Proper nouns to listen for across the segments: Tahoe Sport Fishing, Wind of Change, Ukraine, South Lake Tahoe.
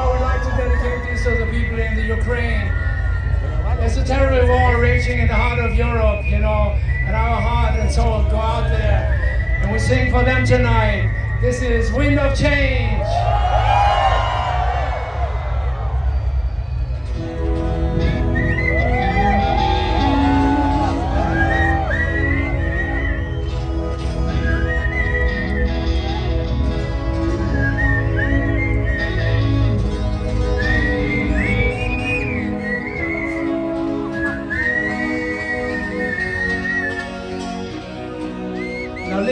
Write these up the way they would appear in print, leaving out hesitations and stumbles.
I would like to dedicate this to the people in the Ukraine. There's a terrible war raging in the heart of Europe, you know, and our heart and soul go out there. And we sing for them tonight. This is Wind of Change.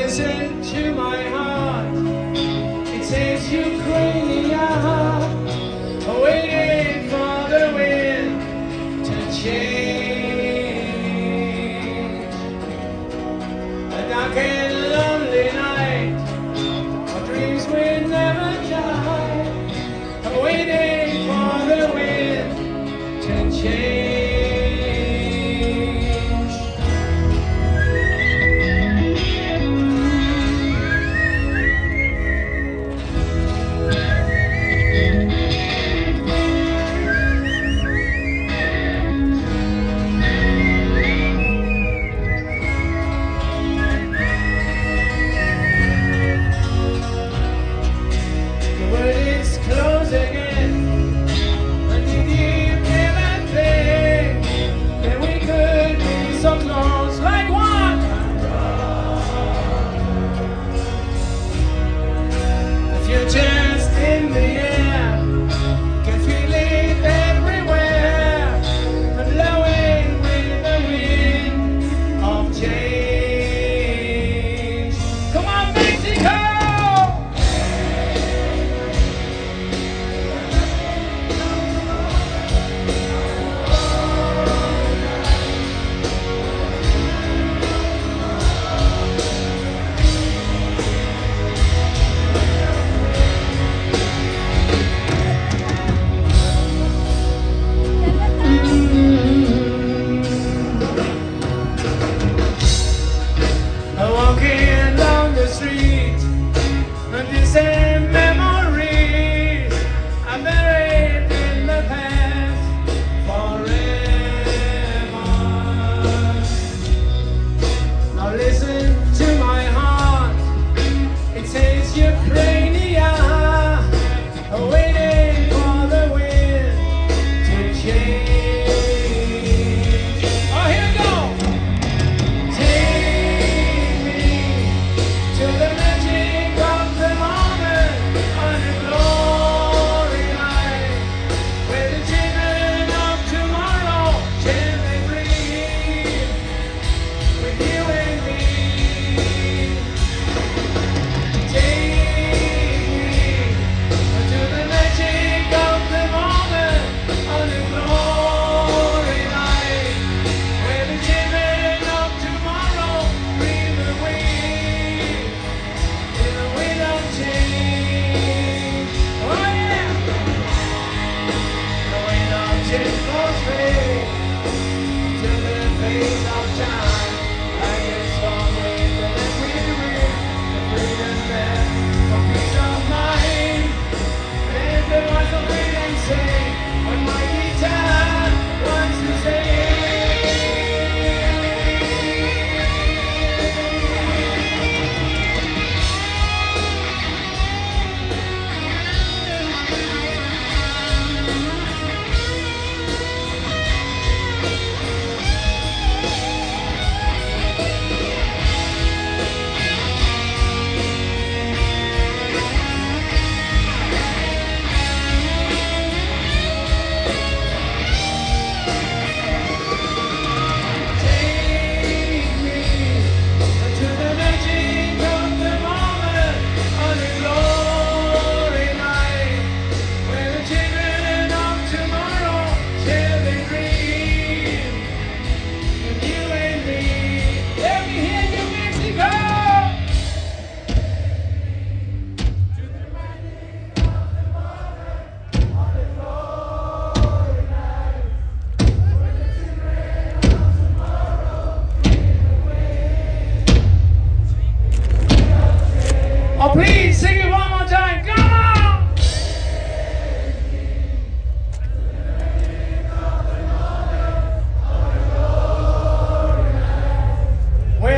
Listen to my heart, it says Ukrainia, waiting for the wind to change. A dark and lonely night, our dreams will never die, waiting for the wind to change.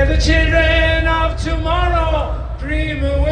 the children of tomorrow dream away.